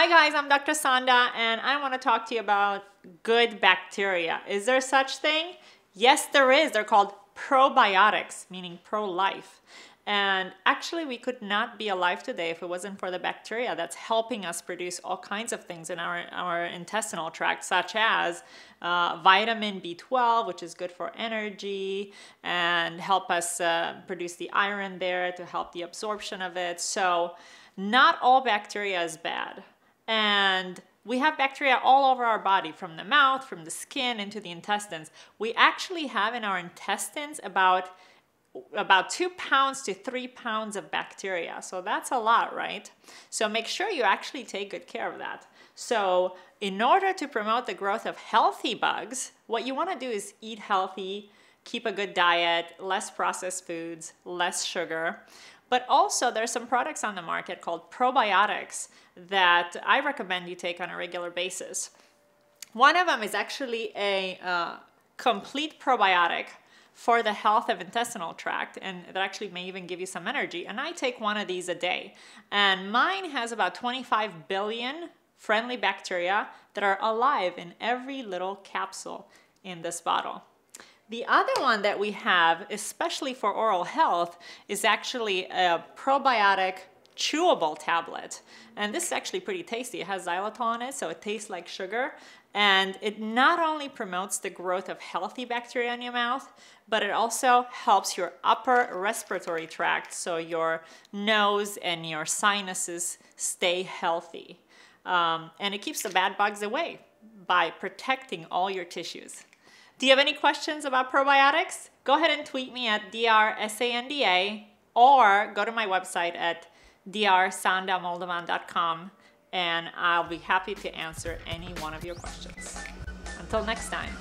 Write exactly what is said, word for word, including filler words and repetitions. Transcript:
Hi guys, I'm Doctor Sanda and I want to talk to you about good bacteria. Is there such thing? Yes, there is. They're called probiotics, meaning pro-life. And actually we could not be alive today if it wasn't for the bacteria that's helping us produce all kinds of things in our, our intestinal tract, such as uh, vitamin B twelve, which is good for energy and help us uh, produce the iron there to help the absorption of it. So not all bacteria is bad. And we have bacteria all over our body, from the mouth, from the skin, into the intestines. We actually have in our intestines about about two pounds to three pounds of bacteria. So that's a lot, right? So make sure you actually take good care of that. So in order to promote the growth of healthy bugs, what you want to do is eat healthy, keep a good diet, less processed foods, less sugar. But also there's some products on the market called probiotics that I recommend you take on a regular basis. One of them is actually a uh, complete probiotic for the health of intestinal tract, and that actually may even give you some energy. And I take one of these a day. And mine has about twenty-five billion friendly bacteria that are alive in every little capsule in this bottle. The other one that we have, especially for oral health, is actually a probiotic chewable tablet. And this is actually pretty tasty. It has xylitol in it, so it tastes like sugar. And it not only promotes the growth of healthy bacteria in your mouth, but it also helps your upper respiratory tract, so your nose and your sinuses stay healthy. Um, and it keeps the bad bugs away by protecting all your tissues. Do you have any questions about probiotics? Go ahead and tweet me at D R S A N D A or go to my website at D R sanda moldovan dot com and I'll be happy to answer any one of your questions. Until next time.